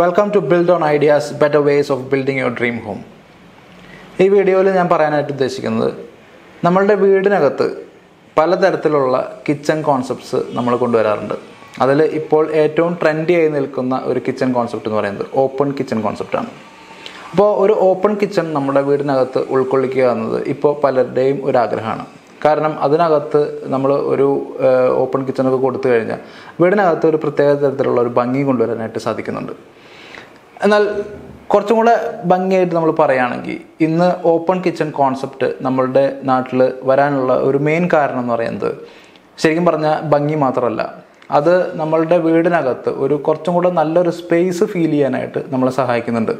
Welcome to Buildon Ideas, better ways of building your dream home. ഈ വീഡിയോയിൽ ഞാൻ പറയാനായിട്ട് ഉദ്ദേശിക്കുന്നത് നമ്മളുടെ വീടിനകത്ത് പലതരത്തിലുള്ള കിച്ചൺ കോൺസെപ്റ്റ്സ് നമ്മൾ കൊണ്ടുവരാറുണ്ട്. അതിൽ ഇപ്പോൾ ഏറ്റവും ട്രെൻഡി ആയി നിൽക്കുന്ന ഒരു കിച്ചൺ കോൺസെപ്റ്റ് എന്ന് പറയുന്നത് ഓപ്പൺ കിച്ചൺ കോൺസെപ്റ്റാണ്. അപ്പോൾ ഒരു ഓപ്പൺ കിച്ചൺ നമ്മുടെ വീടിനകത്ത് ഉൾക്കൊള്ളിക്കുക എന്നത് ഇപ്പോൾ പലരുടെയും ഒരു ആഗ്രഹമാണ്. കാരണം അതിനകത്ത് നമ്മൾ ഒരു ഓപ്പൺ കിച്ചണൊക്കെ കൊടുത്തു കഴിഞ്ഞാൽ വീടിനകത്ത് ഒരു പ്രത്യേക തരത്തിലുള്ള ഒരു ഭംഗി കൊണ്ടുവരാനായിട്ട് സാധിക്കുന്നുണ്ട്. എന്നാൽ കുറച്ചും കൂടെ ഭംഗിയായിട്ട് നമ്മൾ പറയുകയാണെങ്കിൽ ഇന്ന് ഓപ്പൺ കിച്ചൺ കോൺസെപ്റ്റ് നമ്മളുടെ നാട്ടിൽ വരാനുള്ള ഒരു മെയിൻ കാരണം എന്ന് പറയുന്നത് ശരിക്കും പറഞ്ഞാൽ ഭംഗി മാത്രമല്ല, അത് നമ്മളുടെ വീടിനകത്ത് ഒരു കുറച്ചും കൂടെ നല്ലൊരു സ്പേസ് ഫീൽ ചെയ്യാനായിട്ട് നമ്മളെ സഹായിക്കുന്നുണ്ട്.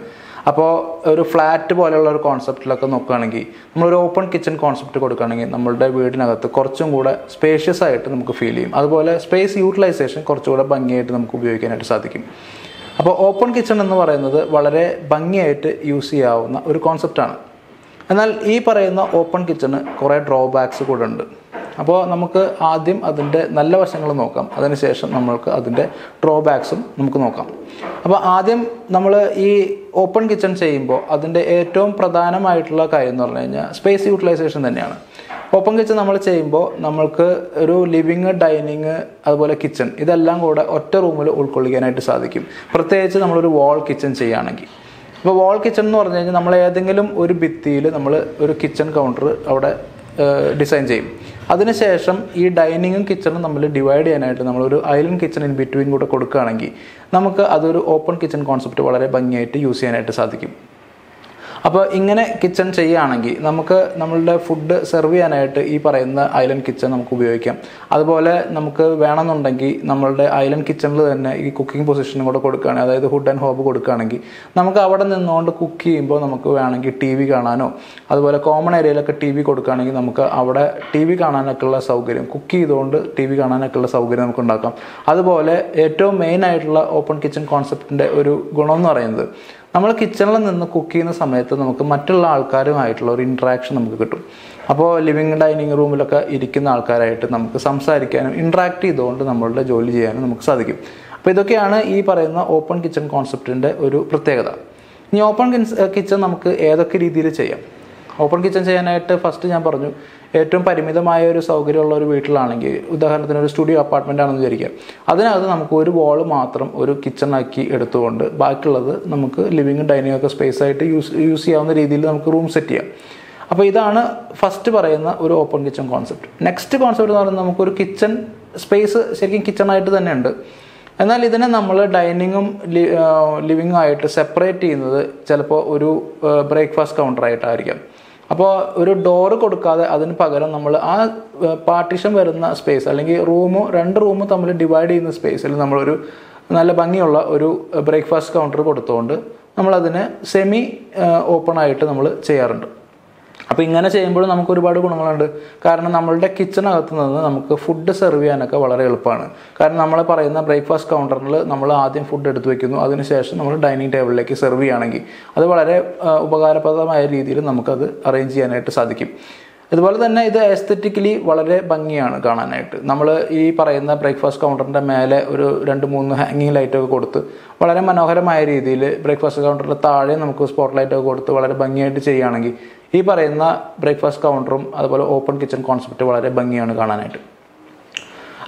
അപ്പോൾ ഒരു ഫ്ലാറ്റ് പോലെയുള്ള ഒരു കോൺസെപ്റ്റിലൊക്കെ നോക്കുകയാണെങ്കിൽ നമ്മളൊരു ഓപ്പൺ കിച്ചൺ കോൺസെപ്റ്റ് കൊടുക്കുകയാണെങ്കിൽ നമ്മളുടെ വീടിനകത്ത് കുറച്ചും കൂടെ സ്പേഷ്യസ് ആയിട്ട് നമുക്ക് ഫീൽ ചെയ്യും. അതുപോലെ സ്പേസ് യൂട്ടിലൈസേഷൻ കുറച്ചുകൂടെ ഭംഗിയായിട്ട് നമുക്ക് ഉപയോഗിക്കാനായിട്ട് സാധിക്കും. അപ്പോൾ ഓപ്പൺ കിച്ചൺ എന്ന് പറയുന്നത് വളരെ ഭംഗിയായിട്ട് യൂസ് ചെയ്യാവുന്ന ഒരു കോൺസെപ്റ്റാണ്. എന്നാൽ ഈ പറയുന്ന ഓപ്പൺ കിച്ചണ് കുറേ ഡ്രോബാക്സ് കൂടെ ഉണ്ട്. അപ്പോൾ നമുക്ക് ആദ്യം അതിൻ്റെ നല്ല വശങ്ങൾ നോക്കാം, അതിനുശേഷം നമ്മൾക്ക് അതിൻ്റെ ഡ്രോബാക്സും നമുക്ക് നോക്കാം. അപ്പോൾ ആദ്യം നമ്മൾ ഈ ഓപ്പൺ കിച്ചൺ ചെയ്യുമ്പോൾ അതിൻ്റെ ഏറ്റവും പ്രധാനമായിട്ടുള്ള കാര്യം എന്ന് പറഞ്ഞു കഴിഞ്ഞാൽ സ്പേസ് യൂട്ടിലൈസേഷൻ തന്നെയാണ്. ഓപ്പൺ കിച്ചൺ നമ്മൾ ചെയ്യുമ്പോൾ നമ്മൾക്ക് ഒരു ലിവിങ്, ഡൈനിങ്, അതുപോലെ കിച്ചൺ ഇതെല്ലാം കൂടെ ഒറ്റ റൂമിൽ ഉൾക്കൊള്ളിക്കാനായിട്ട് സാധിക്കും. പ്രത്യേകിച്ച് നമ്മളൊരു വാൾ കിച്ചൺ ചെയ്യുകയാണെങ്കിൽ. അപ്പോൾ വാൾ കിച്ചൺ എന്ന് പറഞ്ഞു കഴിഞ്ഞാൽ നമ്മൾ ഏതെങ്കിലും ഒരു ഭിത്തിയിൽ നമ്മൾ ഒരു കിച്ചൺ കൗണ്ടർ അവിടെ ഡിസൈൻ ചെയ്യും. അതിനുശേഷം ഈ ഡൈനിങ്ങും കിച്ചണും നമ്മൾ ഡിവൈഡ് ചെയ്യാനായിട്ട് നമ്മളൊരു ഐലൻഡ് കിച്ചൺ ഇൻ ബിറ്റ്വീൻ കൂടെ കൊടുക്കുകയാണെങ്കിൽ നമുക്ക് അതൊരു ഓപ്പൺ കിച്ചൺ കോൺസെപ്റ്റ് വളരെ ഭംഗിയായിട്ട് യൂസ് ചെയ്യാനായിട്ട് സാധിക്കും. അപ്പോൾ ഇങ്ങനെ കിച്ചൺ ചെയ്യുകയാണെങ്കിൽ നമുക്ക് നമ്മളുടെ ഫുഡ് സെർവ് ചെയ്യാനായിട്ട് ഈ പറയുന്ന ഐലൻഡ് കിച്ചൺ നമുക്ക് ഉപയോഗിക്കാം. അതുപോലെ നമുക്ക് വേണമെന്നുണ്ടെങ്കിൽ നമ്മളുടെ ഐലൻഡ് കിച്ചണിൽ തന്നെ ഈ കുക്കിംഗ് പൊസിഷനും കൂടെ കൊടുക്കുകയാണെങ്കിൽ, അതായത് ഹുഡ് ആൻഡ് ഹോബ് കൊടുക്കുകയാണെങ്കിൽ നമുക്ക് അവിടെ നിന്നുകൊണ്ട് കുക്ക് ചെയ്യുമ്പോൾ നമുക്ക് വേണമെങ്കിൽ ടി വി കാണാനോ, അതുപോലെ കോമൺ ഏരിയയിലൊക്കെ ടി വി കൊടുക്കുകയാണെങ്കിൽ നമുക്ക് അവിടെ ടി വി കാണാനൊക്കെ ഉള്ള സൗകര്യം, കുക്ക് ചെയ്തുകൊണ്ട് ടി വി കാണാനൊക്കെ ഉള്ള സൗകര്യം നമുക്ക് ഉണ്ടാക്കാം. അതുപോലെ ഏറ്റവും മെയിൻ ആയിട്ടുള്ള ഓപ്പൺ കിച്ചൺ കോൺസെപ്റ്റിൻ്റെ ഒരു ഗുണം എന്ന് പറയുന്നത് നമ്മൾ കിച്ചണിൽ നിന്ന് കുക്ക് ചെയ്യുന്ന സമയത്ത് നമുക്ക് മറ്റുള്ള ആൾക്കാരുമായിട്ടുള്ള ഒരു ഇൻട്രാക്ഷൻ നമുക്ക് കിട്ടും. അപ്പോൾ ലിവിങ്, ഡൈനിങ് റൂമിലൊക്കെ ഇരിക്കുന്ന ആൾക്കാരായിട്ട് നമുക്ക് സംസാരിക്കാനും ഇൻട്രാക്ട് ചെയ്തുകൊണ്ട് നമ്മളുടെ ജോലി ചെയ്യാനും നമുക്ക് സാധിക്കും. അപ്പോൾ ഇതൊക്കെയാണ് ഈ പറയുന്ന ഓപ്പൺ കിച്ചൺ കോൺസെപ്റ്റിൻ്റെ ഒരു പ്രത്യേകത. ഇനി ഓപ്പൺ കിച്ചൺ നമുക്ക് ഏതൊക്കെ രീതിയിൽ ചെയ്യാം? ഓപ്പൺ കിച്ചൺ ചെയ്യാനായിട്ട് ഫസ്റ്റ് ഞാൻ പറഞ്ഞു, ഏറ്റവും പരിമിതമായ ഒരു സൗകര്യമുള്ള ഒരു വീട്ടിലാണെങ്കിൽ, ഉദാഹരണത്തിന് ഒരു സ്റ്റുഡിയോ അപ്പാർട്ട്മെൻ്റ് ആണെന്ന് വിചാരിക്കാം, അതിനകത്ത് നമുക്ക് ഒരു വാൾ മാത്രം ഒരു കിച്ചണാക്കി എടുത്തുകൊണ്ട് ബാക്കിയുള്ളത് നമുക്ക് ലിവിങ്, ഡൈനിങ് ഒക്കെ സ്പേസ് ആയിട്ട് യൂസ് ചെയ്യാവുന്ന രീതിയിൽ നമുക്ക് റൂം സെറ്റ് ചെയ്യാം. അപ്പോൾ ഇതാണ് ഫസ്റ്റ് പറയുന്ന ഒരു open kitchen concept. Next concept എന്ന് പറയുന്നത് നമുക്കൊരു കിച്ചൺ സ്പേസ് ശരിക്കും കിച്ചണായിട്ട് തന്നെ ഉണ്ട്, എന്നാൽ ഇതിനെ നമ്മൾ ഡൈനിങ്ങും ലിവിങ്ങും ആയിട്ട് സെപ്പറേറ്റ് ചെയ്യുന്നത് ചിലപ്പോൾ ഒരു ബ്രേക്ക്ഫാസ്റ്റ് കൗണ്ടറായിട്ടായിരിക്കാം. അപ്പോൾ ഒരു ഡോറ് കൊടുക്കാതെ അതിന് പകരം നമ്മൾ ആ പാർട്ടിഷൻ വരുന്ന സ്പേസ്, അല്ലെങ്കിൽ റൂമോ രണ്ട് റൂമോ തമ്മിൽ ഡിവൈഡ് ചെയ്യുന്ന സ്പേസിൽ നമ്മളൊരു നല്ല ഭംഗിയുള്ള ഒരു ബ്രേക്ക്ഫാസ്റ്റ് കൗണ്ടർ കൊടുത്തുകൊണ്ട് നമ്മളതിനെ സെമി ഓപ്പൺ ആയിട്ട് നമ്മൾ ചെയ്യാറുണ്ട്. അപ്പോൾ ഇങ്ങനെ ചെയ്യുമ്പോൾ നമുക്ക് ഒരുപാട് ഗുണങ്ങളുണ്ട്. കാരണം നമ്മളുടെ കിച്ചണകത്ത് നിന്ന് നമുക്ക് ഫുഡ് സെർവ് ചെയ്യാനൊക്കെ വളരെ എളുപ്പമാണ്. കാരണം നമ്മൾ പറയുന്ന ബ്രേക്ക്ഫാസ്റ്റ് കൗണ്ടറിൽ നമ്മൾ ആദ്യം ഫുഡ് എടുത്തു വയ്ക്കുന്നു, അതിനുശേഷം നമ്മൾ ഡൈനിങ് ടേബിളിലേക്ക് സെർവ് ചെയ്യുകയാണെങ്കിൽ അത് വളരെ ഉപകാരപ്രദമായ രീതിയിൽ നമുക്കത് അറേഞ്ച് ചെയ്യാനായിട്ട് സാധിക്കും. അതുപോലെ തന്നെ ഇത് എസ്തെറ്റിക്കലി വളരെ ഭംഗിയാണ് കാണാനായിട്ട്. നമ്മൾ ഈ പറയുന്ന ബ്രേക്ക്ഫാസ്റ്റ് കൗണ്ടറിൻ്റെ മേലെ ഒരു 2-3 ഹാങ്ങിങ് ലൈറ്റൊക്കെ കൊടുത്ത് വളരെ മനോഹരമായ രീതിയിൽ, ബ്രേക്ക്ഫാസ്റ്റ് കൗണ്ടറിൻ്റെ താഴെ നമുക്ക് സ്പോട്ട് ലൈറ്റൊക്കെ കൊടുത്ത് വളരെ ഭംഗിയായിട്ട് ചെയ്യുകയാണെങ്കിൽ ഈ പറയുന്ന ബ്രേക്ക്ഫാസ്റ്റ് കൗണ്ടറും അതുപോലെ ഓപ്പൺ കിച്ചൺ കോൺസെപ്റ്റ് വളരെ ഭംഗിയാണ് കാണാനായിട്ട്.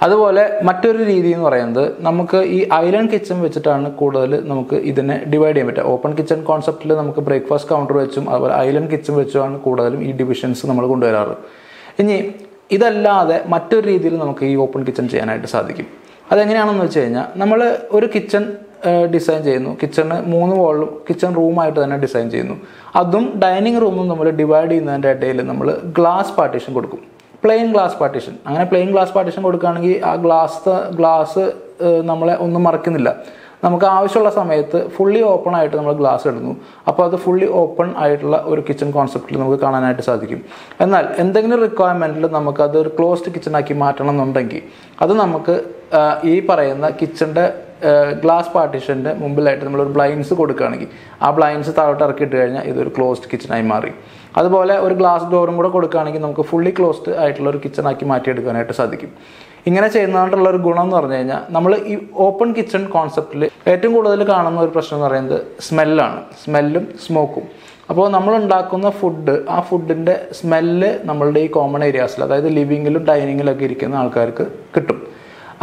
അതുപോലെ മറ്റൊരു രീതി എന്ന് പറയുന്നത് നമുക്ക് ഈ ഐലൻഡ് കിച്ചൺ വെച്ചിട്ടാണ് കൂടുതൽ നമുക്ക് ഇതിനെ ഡിവൈഡ് ചെയ്യാൻ പറ്റുക. ഓപ്പൺ കിച്ചൺ കോൺസെപ്റ്റിൽ നമുക്ക് ബ്രേക്ക്ഫാസ്റ്റ് കൗണ്ടർ വെച്ചും അതുപോലെ ഐലൻഡ് കിച്ചൺ വെച്ചുമാണ് കൂടുതലും ഈ ഡിവിഷൻസ് നമ്മൾ കൊണ്ടുവരാറ്. ഇനി ഇതല്ലാതെ മറ്റൊരു രീതിയിൽ നമുക്ക് ഈ ഓപ്പൺ കിച്ചൺ ചെയ്യാനായിട്ട് സാധിക്കും. അതെങ്ങനെയാണെന്ന് വെച്ച് കഴിഞ്ഞാൽ നമ്മൾ ഒരു കിച്ചൺ ഡിസൈൻ ചെയ്യുന്നു, കിച്ചണ് 3 വാളും കിച്ചൺ റൂമായിട്ട് തന്നെ ഡിസൈൻ ചെയ്യുന്നു, അതും ഡൈനിങ് റൂമും നമ്മൾ ഡിവൈഡ് ചെയ്യുന്നതിൻ്റെ ഇടയിൽ നമ്മൾ ഗ്ലാസ് പാർട്ടീഷൻ കൊടുക്കും, പ്ലെയിൻ ഗ്ലാസ് പാർട്ടീഷൻ. അങ്ങനെ പ്ലെയിൻ ഗ്ലാസ് പാർട്ടീഷൻ കൊടുക്കുകയാണെങ്കിൽ ആ ഗ്ലാസ് നമ്മളെ ഒന്നും മറക്കുന്നില്ല. നമുക്ക് ആവശ്യമുള്ള സമയത്ത് ഫുള്ളി ഓപ്പൺ ആയിട്ട് നമ്മൾ ഗ്ലാസ് ഇടുന്നു. അപ്പോൾ അത് ഫുള്ളി ഓപ്പൺ ആയിട്ടുള്ള ഒരു കിച്ചൺ കോൺസെപ്റ്റിൽ നമുക്ക് കാണാനായിട്ട് സാധിക്കും. എന്നാൽ എന്തെങ്കിലും റിക്വയർമെൻറ്റിൽ നമുക്കത് ഒരു ക്ലോസ്ഡ് കിച്ചണാക്കി മാറ്റണം എന്നുണ്ടെങ്കിൽ അത് നമുക്ക് ഈ പറയുന്ന കിച്ചൻ്റെ ഗ്ലാസ് പാർട്ടീഷൻ്റെ മുമ്പിലായിട്ട് നമ്മളൊരു ബ്ലൈൻഡ്സ് കൊടുക്കുകയാണെങ്കിൽ ആ ബ്ലൈൻഡ്സ് താഴോട്ട് ഇറക്കിയിട്ട് കഴിഞ്ഞാൽ ഇതൊരു ക്ലോസ്ഡ് കിച്ചണായി മാറി. അതുപോലെ ഒരു ഗ്ലാസ് ഡോറും കൂടെ കൊടുക്കുകയാണെങ്കിൽ നമുക്ക് ഫുള്ളി ക്ലോസ്ഡ് ആയിട്ടുള്ള ഒരു കിച്ചണാക്കി മാറ്റിയെടുക്കാനായിട്ട് സാധിക്കും. ഇങ്ങനെ ചെയ്യുന്നതുകൊണ്ടുള്ള ഒരു ഗുണം എന്ന് പറഞ്ഞു കഴിഞ്ഞാൽ നമ്മൾ ഈ ഓപ്പൺ കിച്ചൺ കോൺസെപ്റ്റിൽ ഏറ്റവും കൂടുതൽ കാണുന്ന ഒരു പ്രശ്നം എന്ന് പറയുന്നത് സ്മെല്ലാണ്, സ്മെല്ലും സ്മോക്കും. അപ്പോൾ നമ്മളുണ്ടാക്കുന്ന ഫുഡ്, ആ ഫുഡിൻ്റെ സ്മെല്ല് നമ്മളുടെ ഈ കോമൺ ഏരിയാസിൽ, അതായത് ലിവിങ്ങിലും ഡൈനിങ്ങിലൊക്കെ ഇരിക്കുന്ന ആൾക്കാർക്ക് കിട്ടും.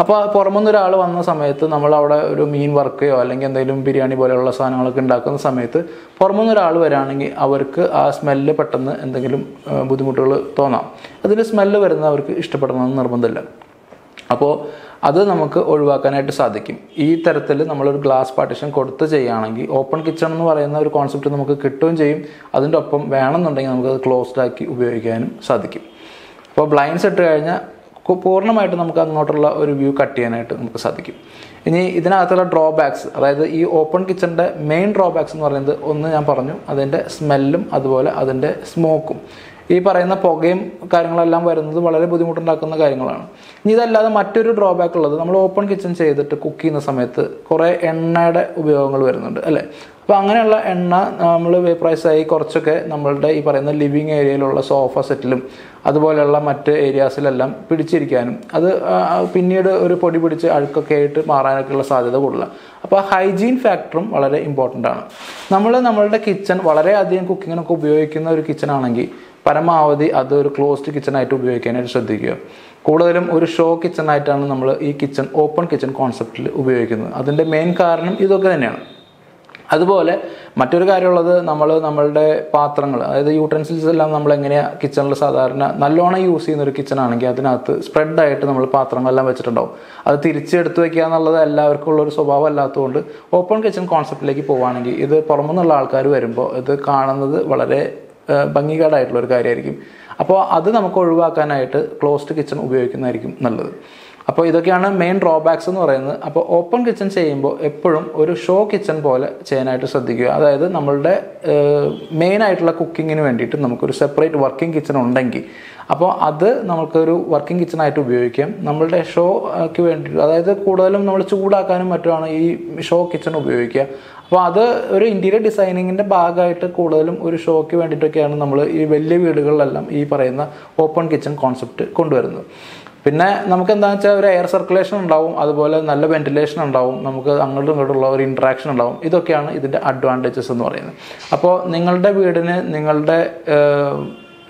അപ്പോൾ പുറമൊന്ന് ഒരാൾ വന്ന സമയത്ത് നമ്മളവിടെ ഒരു മീൻ വറുക്കുകയോ അല്ലെങ്കിൽ എന്തെങ്കിലും ബിരിയാണി പോലെയുള്ള സാധനങ്ങളൊക്കെ ഉണ്ടാക്കുന്ന സമയത്ത് പുറമൊന്ന് ഒരാൾ വരികയാണെങ്കിൽ അവർക്ക് ആ സ്മെല്ല് പെട്ടെന്ന് എന്തെങ്കിലും ബുദ്ധിമുട്ടുകൾ തോന്നാം. അതിന് സ്മെല്ല് വരുന്നവർക്ക് ഇഷ്ടപ്പെടണമെന്ന് നിർബന്ധമില്ല. അപ്പോൾ അത് നമുക്ക് ഒഴിവാക്കാനായിട്ട് സാധിക്കും. ഈ തരത്തിൽ നമ്മളൊരു ഗ്ലാസ് പാർട്ടിഷൻ കൊടുത്ത് ചെയ്യുകയാണെങ്കിൽ ഓപ്പൺ കിച്ചൺ എന്ന് പറയുന്ന ഒരു കോൺസെപ്റ്റ് നമുക്ക് കിട്ടുകയും ചെയ്യും. അതിൻ്റെ ഒപ്പം വേണമെന്നുണ്ടെങ്കിൽ നമുക്കത് ക്ലോസ്ഡ് ആക്കി ഉപയോഗിക്കാനും സാധിക്കും. അപ്പോൾ ബ്ലൈൻഡ്സ് ഇട്ട് കഴിഞ്ഞാൽ പൂർണ്ണമായിട്ട് നമുക്ക് അങ്ങോട്ടുള്ള ഒരു വ്യൂ കട്ട് ചെയ്യാനായിട്ട് നമുക്ക് സാധിക്കും. ഇനി ഇതിനകത്തുള്ള ഡ്രോബാക്സ്, അതായത് ഈ ഓപ്പൺ കിച്ചണിൻ്റെ മെയിൻ ഡ്രോബാക്സ് എന്ന് പറയുന്നത്, ഒന്ന് ഞാൻ പറഞ്ഞു, അതിൻ്റെ സ്മെല്ലും അതുപോലെ അതിൻ്റെ സ്മോക്കും. ഈ പറയുന്ന പുകയും കാര്യങ്ങളെല്ലാം വരുന്നത് വളരെ ബുദ്ധിമുട്ടുണ്ടാക്കുന്ന കാര്യങ്ങളാണ്. ഇനി ഇതല്ലാതെ മറ്റൊരു ഡ്രോബാക്ക് ഉള്ളത്, നമ്മൾ ഓപ്പൺ കിച്ചൺ ചെയ്തിട്ട് കുക്ക് ചെയ്യുന്ന സമയത്ത് കുറേ എണ്ണയുടെ ഉപയോഗങ്ങൾ വരുന്നുണ്ട് അല്ലേ. അപ്പോൾ അങ്ങനെയുള്ള എണ്ണ നമ്മൾ വേപ്രൈസായി കുറച്ചൊക്കെ നമ്മളുടെ ഈ പറയുന്ന ലിവിങ് ഏരിയയിലുള്ള സോഫ സെറ്റിലും അതുപോലെയുള്ള മറ്റ് ഏരിയാസിലെല്ലാം പിടിച്ചിരിക്കാനും അത് പിന്നീട് ഒരു പൊടി പിടിച്ച് അഴുക്കൊക്കെ ആയിട്ട് മാറാനൊക്കെയുള്ള സാധ്യത കൂടുതലാണ്. അപ്പോൾ ഹൈജീൻ ഫാക്ടറും വളരെ ഇമ്പോർട്ടൻ്റ് ആണ്. നമ്മൾ നമ്മളുടെ കിച്ചൺ വളരെയധികം കുക്കിങ്ങിനൊക്കെ ഉപയോഗിക്കുന്ന ഒരു കിച്ചൺ ആണെങ്കിൽ പരമാവധി അത് ഒരു ക്ലോസ്ഡ് കിച്ചണായിട്ട് ഉപയോഗിക്കാനായിട്ട് ശ്രദ്ധിക്കുക. കൂടുതലും ഒരു ഷോ കിച്ചണായിട്ടാണ് നമ്മൾ ഈ കിച്ചൺ, ഓപ്പൺ കിച്ചൺ കോൺസെപ്റ്റിൽ ഉപയോഗിക്കുന്നത്. അതിൻ്റെ മെയിൻ കാരണം ഇതൊക്കെ തന്നെയാണ്. അതുപോലെ മറ്റൊരു കാര്യമുള്ളത്, നമ്മൾ നമ്മളുടെ പാത്രങ്ങൾ, അതായത് യൂട്ടെൻസിൽസ് എല്ലാം നമ്മൾ എങ്ങനെയാണ് കിച്ചണിൽ സാധാരണ നല്ലോണം യൂസ് ചെയ്യുന്ന ഒരു കിച്ചണാണെങ്കിൽ അതിനകത്ത് സ്പ്രെഡായിട്ട് നമ്മൾ പാത്രങ്ങളെല്ലാം വെച്ചിട്ടുണ്ടാവും. അത് തിരിച്ചെടുത്ത് വയ്ക്കുക എന്നുള്ളത് എല്ലാവർക്കും ഉള്ളൊരു സ്വഭാവം അല്ലാത്തതുകൊണ്ട് ഓപ്പൺ കിച്ചൺ കോൺസെപ്റ്റിലേക്ക് പോവുകയാണെങ്കിൽ ഇത് പുറമെന്നുള്ള ആൾക്കാർ വരുമ്പോൾ ഇത് കാണുന്നത് വളരെ ഭംഗികേടായിട്ടുള്ളൊരു കാര്യമായിരിക്കും. അപ്പോൾ അത് നമുക്ക് ഒഴിവാക്കാനായിട്ട് ക്ലോസ്ഡ് കിച്ചൺ ഉപയോഗിക്കുന്നതായിരിക്കും നല്ലത്. അപ്പോൾ ഇതൊക്കെയാണ് മെയിൻ ഡ്രോബാക്സ് എന്ന് പറയുന്നത്. അപ്പോൾ ഓപ്പൺ കിച്ചൺ ചെയ്യുമ്പോൾ എപ്പോഴും ഒരു ഷോ കിച്ചൺ പോലെ ചെയ്യാനായിട്ട് ശ്രദ്ധിക്കുക. അതായത് നമ്മളുടെ മെയിനായിട്ടുള്ള കുക്കിങ്ങിന് വേണ്ടിയിട്ട് നമുക്കൊരു സെപ്പറേറ്റ് വർക്കിംഗ് കിച്ചൺ ഉണ്ടെങ്കിൽ അപ്പോൾ അത് നമുക്കൊരു വർക്കിംഗ് കിച്ചണായിട്ട് ഉപയോഗിക്കാം. നമ്മളുടെ ഷോയ്ക്ക് വേണ്ടിയിട്ട്, അതായത് കൂടുതലും നമ്മൾ ചൂടാക്കാനും മറ്റുമാണ് ഈ ഷോ കിച്ചൺ ഉപയോഗിക്കുക. അപ്പോൾ അത് ഒരു ഇൻറ്റീരിയർ ഡിസൈനിങ്ങിൻ്റെ ഭാഗമായിട്ട് കൂടുതലും ഒരു ഷോയ്ക്ക് വേണ്ടിയിട്ടൊക്കെയാണ് നമ്മൾ ഈ വലിയ വീടുകളിലെല്ലാം ഈ പറയുന്ന ഓപ്പൺ കിച്ചൺ കോൺസെപ്റ്റ് കൊണ്ടുവരുന്നത്. പിന്നെ നമുക്ക് എന്താണെന്ന് വെച്ചാൽ ഒരു എയർ സർക്കുലേഷൻ ഉണ്ടാവും, അതുപോലെ നല്ല വെന്റിലേഷൻ ഉണ്ടാവും, നമുക്ക് അങ്ങോട്ടും ഇങ്ങോട്ടുള്ള ഒരു ഇൻട്രാക്ഷൻ ഉണ്ടാവും. ഇതൊക്കെയാണ് ഇതിൻ്റെ അഡ്വാൻറ്റേജസ് എന്ന് പറയുന്നത്. അപ്പോൾ നിങ്ങളുടെ വീടിന് നിങ്ങളുടെ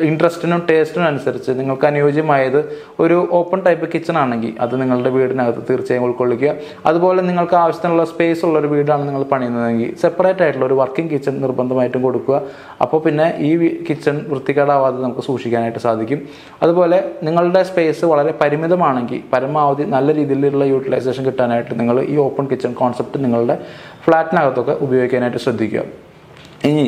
ഇൻട്രസ്റ്റിനും ടേസ്റ്റിനും അനുസരിച്ച് നിങ്ങൾക്ക് അനുയോജ്യമായത് ഒരു ഓപ്പൺ ടൈപ്പ് കിച്ചൺ ആണെങ്കിൽ അത് നിങ്ങളുടെ വീടിനകത്ത് തീർച്ചയായും ഉൾക്കൊള്ളിക്കുക. അതുപോലെ നിങ്ങൾക്ക് ആവശ്യത്തിനുള്ള സ്പേസ് ഉള്ളൊരു വീടാണ് നിങ്ങൾ പണിയുന്നതെങ്കിൽ സെപ്പറേറ്റ് ആയിട്ടുള്ള ഒരു വർക്കിംഗ് കിച്ചൺ നിർബന്ധമായിട്ടും കൊടുക്കുക. അപ്പോൾ പിന്നെ ഈ കിച്ചൺ വൃത്തികേടാവാതെ നമുക്ക് സൂക്ഷിക്കാനായിട്ട് സാധിക്കും. അതുപോലെ നിങ്ങളുടെ സ്പേസ് വളരെ പരിമിതമാണെങ്കിൽ പരമാവധി നല്ല രീതിയിലുള്ള യൂട്ടിലൈസേഷൻ കിട്ടാനായിട്ട് നിങ്ങൾ ഈ ഓപ്പൺ കിച്ചൺ കോൺസെപ്റ്റ് നിങ്ങളുടെ ഫ്ലാറ്റിനകത്തൊക്കെ ഉപയോഗിക്കാനായിട്ട് ശ്രദ്ധിക്കുക. ഇനി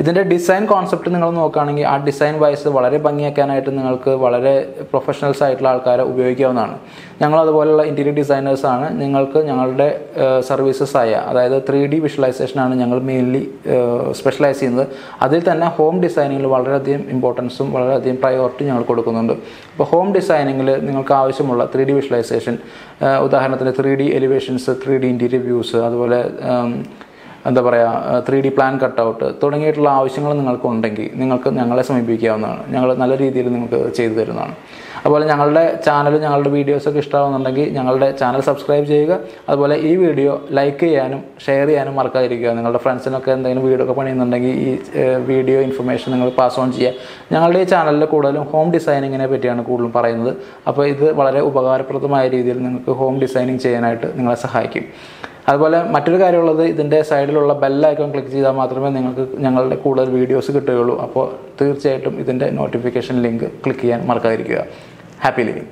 ഇതിൻ്റെ ഡിസൈൻ കോൺസെപ്റ്റ് നിങ്ങൾ നോക്കുകയാണെങ്കിൽ ആ ഡിസൈൻ വൈസ് വളരെ ഭംഗിയാക്കാനായിട്ട് നിങ്ങൾക്ക് വളരെ പ്രൊഫഷണൽസ് ആയിട്ടുള്ള ആൾക്കാരെ ഉപയോഗിക്കാവുന്നതാണ്. ഞങ്ങളതുപോലെയുള്ള ഇൻറ്റീരിയർ ഡിസൈനേഴ്സാണ്. നിങ്ങൾക്ക് ഞങ്ങളുടെ സർവീസസായ, അതായത് 3D വിഷ്വലൈസേഷനാണ് ഞങ്ങൾ മെയിൻലി സ്പെഷ്യലൈസ് ചെയ്യുന്നത്. അതിൽ തന്നെ ഹോം ഡിസൈനിങ്ങിൽ വളരെയധികം ഇമ്പോർട്ടൻസും വളരെയധികം പ്രയോറിറ്റി ഞങ്ങൾ കൊടുക്കുന്നുണ്ട്. അപ്പോൾ ഹോം ഡിസൈനിങ്ങിൽ നിങ്ങൾക്ക് ആവശ്യമുള്ള 3D വിഷ്വലൈസേഷൻ, ഉദാഹരണത്തിന് 3D elevations, 3D interior views, അതുപോലെ എന്താ പറയുക 3D പ്ലാൻ കട്ടൗട്ട് തുടങ്ങിയിട്ടുള്ള ആവശ്യങ്ങൾ നിങ്ങൾക്കുണ്ടെങ്കിൽ നിങ്ങൾക്ക് ഞങ്ങളെ സമീപിക്കാവുന്നതാണ്. ഞങ്ങൾ നല്ല രീതിയിൽ നിങ്ങൾക്ക് ചെയ്തു തരുന്നതാണ്. അതുപോലെ ഞങ്ങളുടെ ചാനൽ, ഞങ്ങളുടെ വീഡിയോസൊക്കെ ഇഷ്ടമാവുന്നുണ്ടെങ്കിൽ ഞങ്ങളുടെ ചാനൽ സബ്സ്ക്രൈബ് ചെയ്യുക. അതുപോലെ ഈ വീഡിയോ ലൈക്ക് ചെയ്യാനും ഷെയർ ചെയ്യാനും മറക്കാതിരിക്കുക. നിങ്ങളുടെ ഫ്രണ്ട്സിനൊക്കെ എന്തെങ്കിലും വീടൊക്കെ പണിയുന്നുണ്ടെങ്കിൽ ഈ വീഡിയോ ഇൻഫർമേഷൻ നിങ്ങൾ പാസ് ഓൺ ചെയ്യുക. ഞങ്ങളുടെ ഈ ചാനലിൽ കൂടുതലും ഹോം ഡിസൈനിങ്ങിനെ പറ്റിയാണ് കൂടുതലും പറയുന്നത്. അപ്പോൾ ഇത് വളരെ ഉപകാരപ്രദമായ രീതിയിൽ നിങ്ങൾക്ക് ഹോം ഡിസൈനിങ് ചെയ്യാനായിട്ട് നിങ്ങളെ സഹായിക്കും. അതുപോലെ മറ്റൊരു കാര്യമുള്ളത്, ഇതിൻ്റെ സൈഡിലുള്ള ബെല്ലൈക്കൺ ക്ലിക്ക് ചെയ്താൽ മാത്രമേ നിങ്ങൾക്ക് ഞങ്ങളുടെ കൂടുതൽ വീഡിയോസ് കിട്ടുകയുള്ളൂ. അപ്പോൾ തീർച്ചയായിട്ടും ഇതിൻ്റെ നോട്ടിഫിക്കേഷൻ ലിങ്ക് ക്ലിക്ക് ചെയ്യാൻ മറക്കാതിരിക്കുക. Happy living.